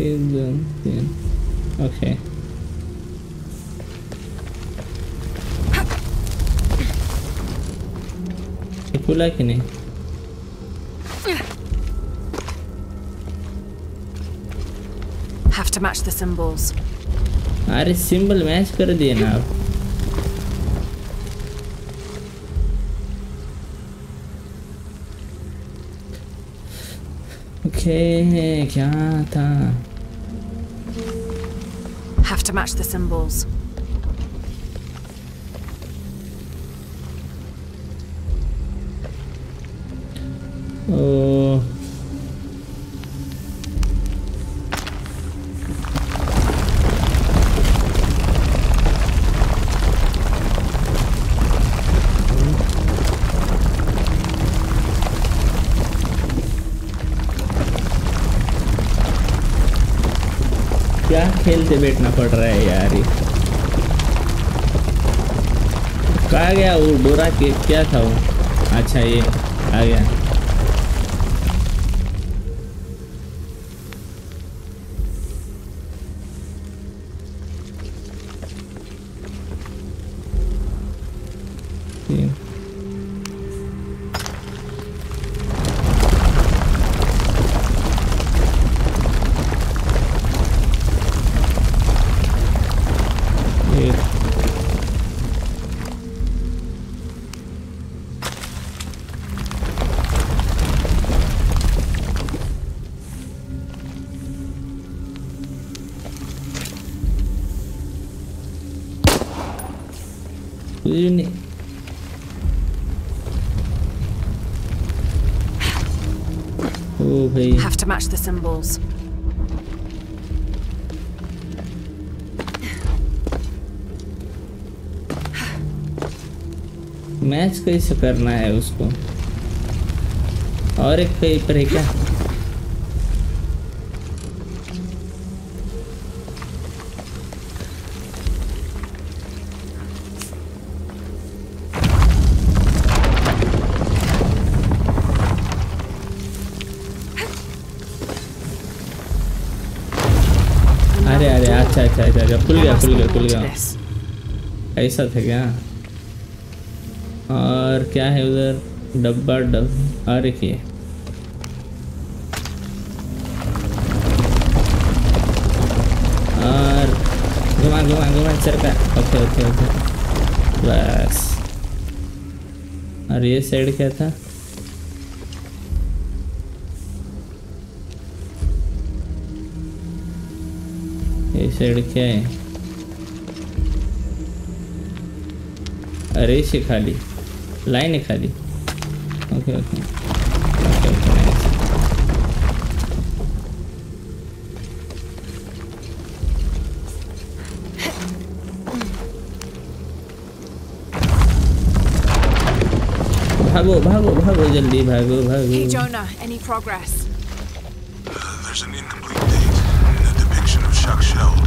एक दो तीन. ओके खुला कि नहीं? Have to match the symbols. अरे सिंबल मैच कर दिए ना आप. ओके क्या था? Have to match the symbols. ओ खेलते बैठना पड़ रहा है यार. कहा गया वो डोरा के क्या था वो? अच्छा ये आ गया. Have to match the symbols. Match कैसे करना है उसको? और एक पेपर है क्या? अच्छा अच्छा खुल गया खुल गया खुल गया ऐसा था क्या? और क्या है उधर? डब्बा डब्बा और एक और घुमा घुमा घुमा सरका. ओके ओके ओके बस. और ये साइड क्या था? क्या है? अरे से खाली लाइन है खाली. ओके ओके भागो भागो भागो जल्दी भागो भागो. Hey Jonah, any progress? There's an incomplete date in the depiction of Shakshal.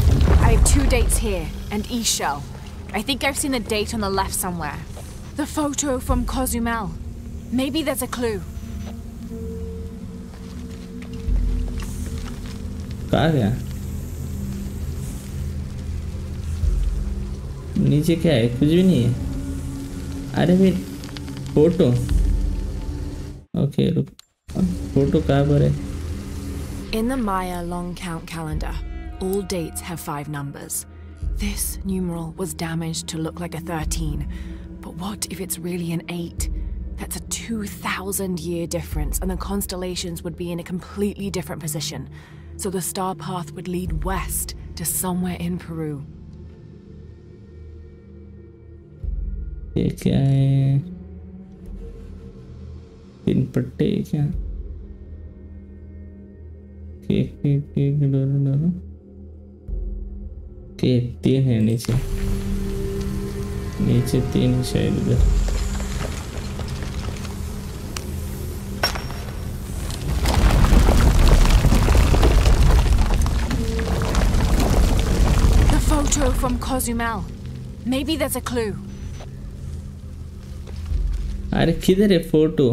I have two dates here, and Eshel. I think I've seen the date on the left somewhere. The photo from Cozumel. Maybe there's a clue. क्या? नीचे क्या है? कुछ भी नहीं है. अरे फिर फोटो. ओके रुक. फोटो कहाँ पर है? In the Maya long count calendar, all dates have five numbers. This numeral was damaged to look like a thirteen, but what if it's really an eight? That's a two thousand year difference, and the constellations would be in a completely different position. So the star path would lead west to somewhere in Peru. ये क्या है? तीन पट्टे क्या? एक एक एक डोरो डोरो एक तीन है नीचे नीचे तीन शायद इधर from Cozumel. Maybe there's a clue. अरे किधर है फोटो?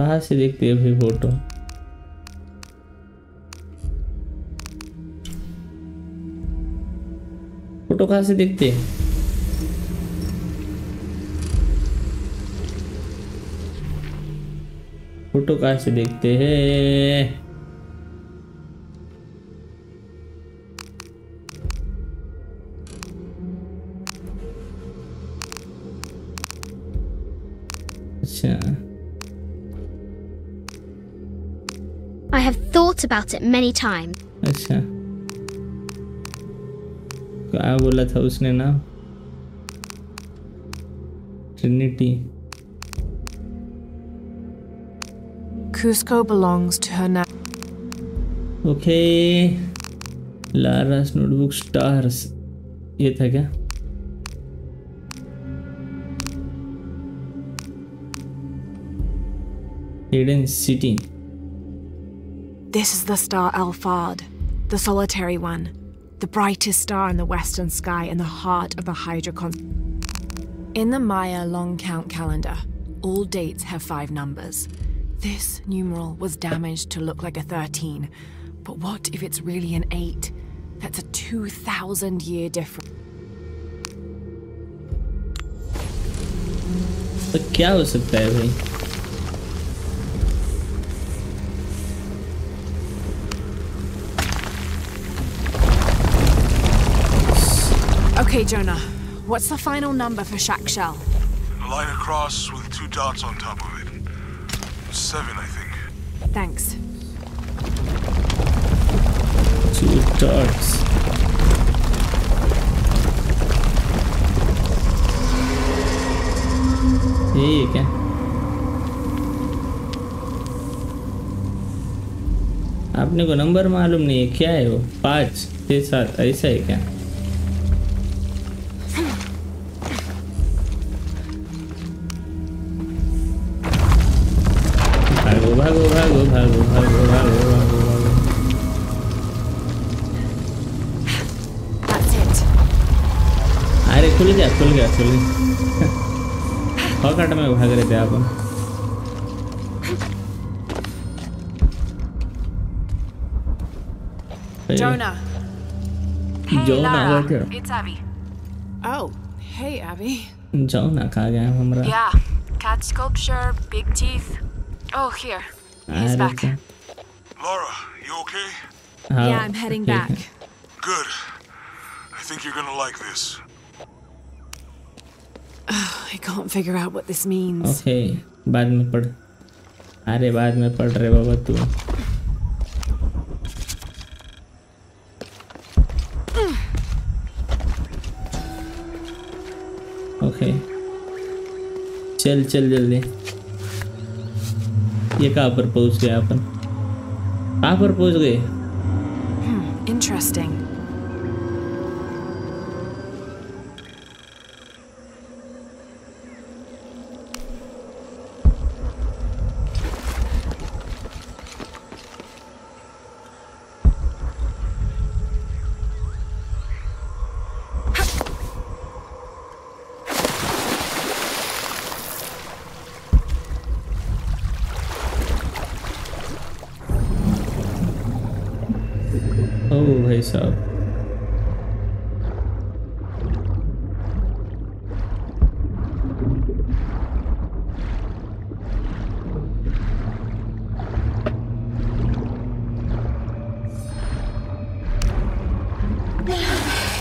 कहाँ से देखते हैं भाई फोटो? फोटो कहाँ से देखते हैं? फोटो कहाँ से देखते हैं? अच्छा. I have thought about it many times. अच्छा. क्या बोला था उसने ना? Trinity. Cusco belongs to her now. Okay. Lara's notebook stars. ये था क्या? Hidden city. This is the star Alfard, the solitary one, the brightest star in the western sky and the heart of the Hydra con. In the Maya long count calendar, all dates have five numbers. This numeral was damaged to look like a thirteen, but what if it's really an eight? That's a two thousand year difference. But क्या हो सकता है भाई? Okay, Jonah, what's the final number for Shakshal? A line across with two dots on top of it. Seven, I think. Thanks. Two darts. Hey, again. आपने को number मालूम नहीं है क्या है वो पाँच छः सात ऐसा है क्या? हॉकाट में भाग रहे थे आप हम Jonah. Hey, Jonah, Lara, it's Abby. Oh, hey Abby. Jonah कहाँ गया हमरा? Yeah, cat sculpture, big teeth. Oh, here. He's back. Lara, you okay? Yeah, I'm heading back. Good. I think you're gonna like this. I can't figure out what this means. Okay, बाद में पढ़. अरे बाद में पढ़ रहे बाबा तू. Okay. चल चल जल्दी. ये कहाँ पर पहुँच गए अपन? कहाँ पर पहुँच गए? Hmm, interesting.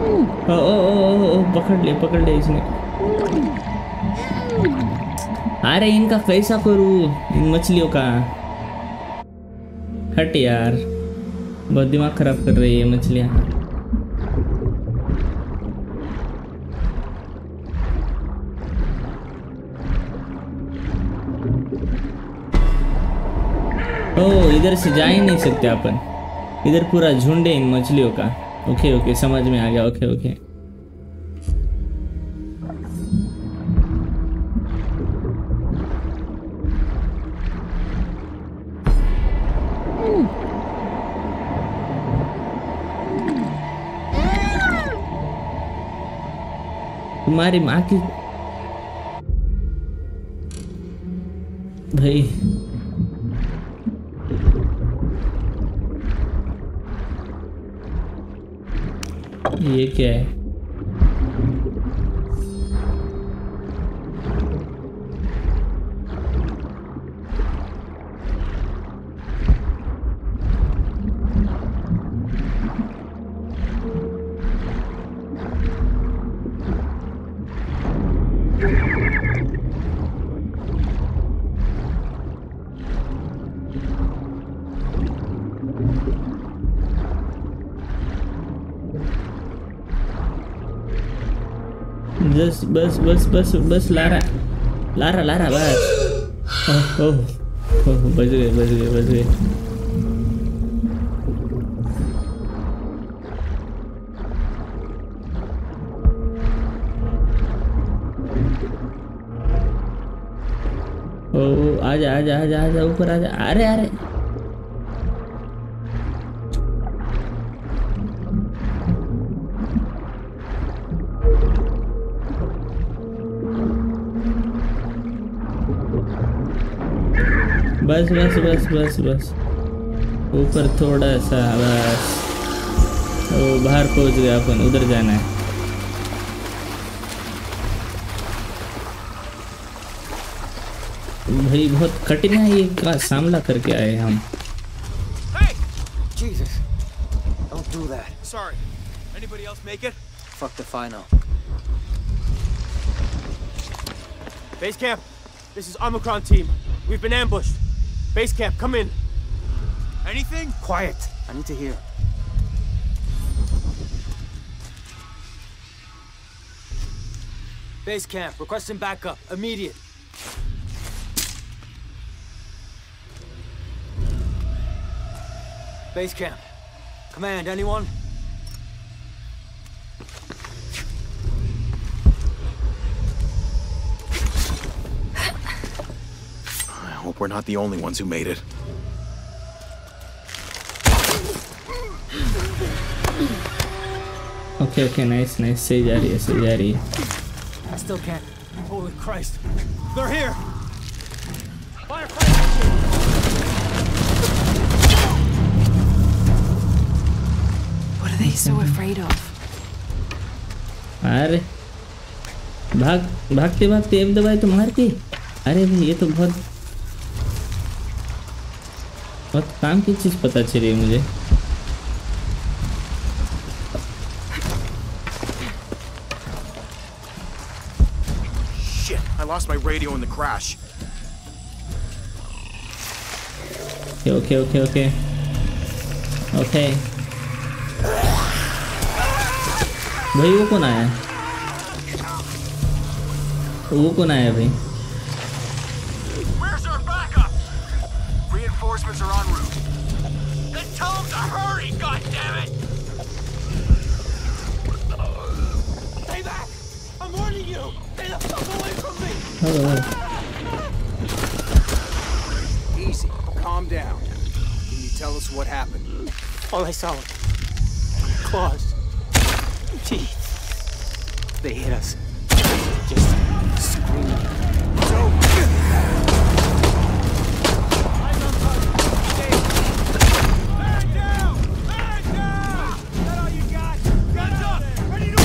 ओ ओ ओ पकड़ ले पकड़ ले इसने। अरे इनका कैसा करूँ इन मछलियों का। हट यार बहुत दिमाग खराब कर रही है मछलियाँ। ओ इधर से जा ही नहीं सकते अपन इधर पूरा झुंड है इन मछलियों का। ओके ओके समझ में आ गया। ओके ओके तुम्हारी माँ की भाई ये क्या है बस बस बस बस बस लारा लारा लारा बस ओह ओह ओह बच गए बच गए बच गए ओह आजा आजा आजा आजा ऊपर आजा अरे अरे बस बस बस बस बस ऊपर थोड़ा सा बस ओ बाहर पहुंच गया अपन उधर जाना है भाई बहुत कठिनाई का सामना करके आए हम। Hey! Jesus, don't do that. Sorry. Anybody else make it? Fuck the final. Base camp. This is Omicron team. We've been ambushed. Base camp, come in. Anything? Quiet. I need to hear. Base camp, requesting backup. Immediate. Base camp. Command, anyone? We're not the only ones who made it. Okay, okay, nice, nice. Say that, say that. I still can't. Holy Christ. They're here. Fire, fire. What are they so afraid of? अरे भाग भागते भागते एक दबाए तो मारती अरे ये तो बहुत बहुत काम की चीज पता चली मुझे। Shit, I lost my radio in the crash. Okay, okay, okay, okay. Okay. भाई वो कौन आया है वो कौन आया भाई Easy, calm down. Can you tell us what happened? All I saw was claws, teeth. They hit us. Just screaming. It's over. Back down! Back down! Is that all you got? Guns up! Ready to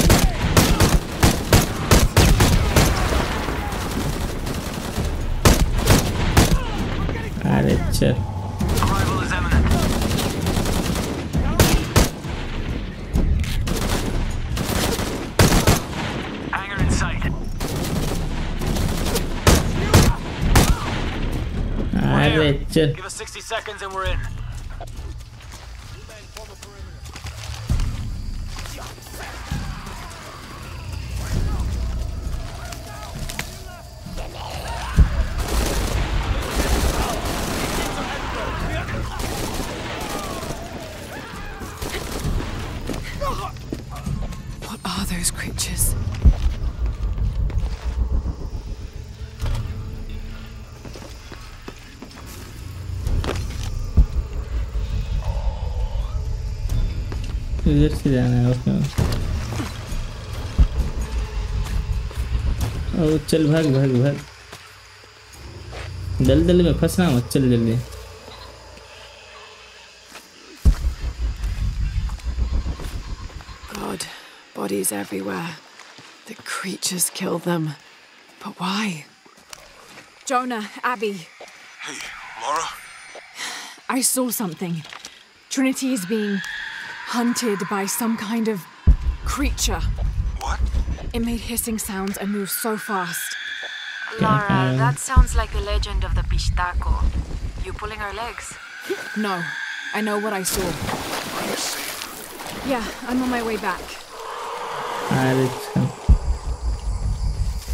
play! Got it, sir. Give us sixty seconds and we're in. What are those creatures? इधर से जाना है उसको और चल भाग भाग भाग दलदल में फंसना मत चल जल्दी God, bodies everywhere. The creatures killed them. But why? Jonah, Abby. Hey, Lara. I saw something. Trinity is being hunted by some kind of creature. What? It made hissing sounds and moved so fast. Lara, that sounds like the legend of the Pishtaku. You pulling her legs? No, I know what I saw. Are you safe? Yeah, I'm on my way back.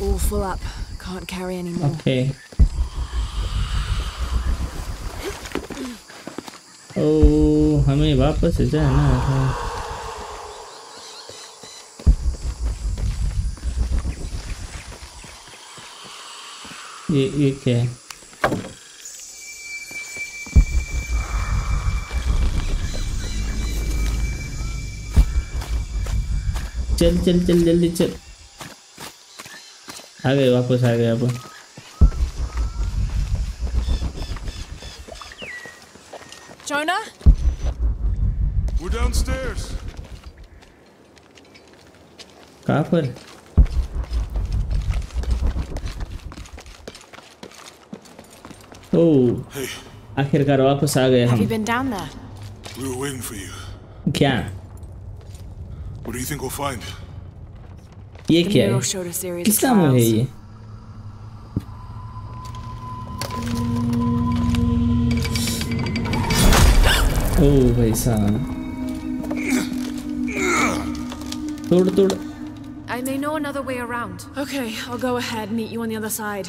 All full up. Can't carry anymore. Okay. ओ हमें वापस जाना है ये ये क्या है चल चल चल जल्दी चल आ गए वापस आ गए अपन Jonah? We're downstairs. Copper. Oh. Hey. आखिरकार वापस आ गए हम. Have you been down there? We were waiting for you. क्या? What do you think we'll find? ये क्या है? किसका मुँह है ये? Oh, भाई साहब तोड़ तोड़ I may know another way around. Okay, I'll go ahead. Meet you on the other side.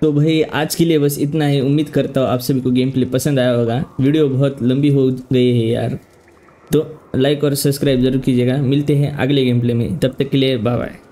तो भाई आज के लिए बस इतना ही उम्मीद करता हूँ आप सभी को गेम प्ले पसंद आया होगा वीडियो बहुत लंबी हो गई है यार तो लाइक और सब्सक्राइब जरूर कीजिएगा मिलते हैं अगले गेम प्ले में तब तक के लिए बाय बाय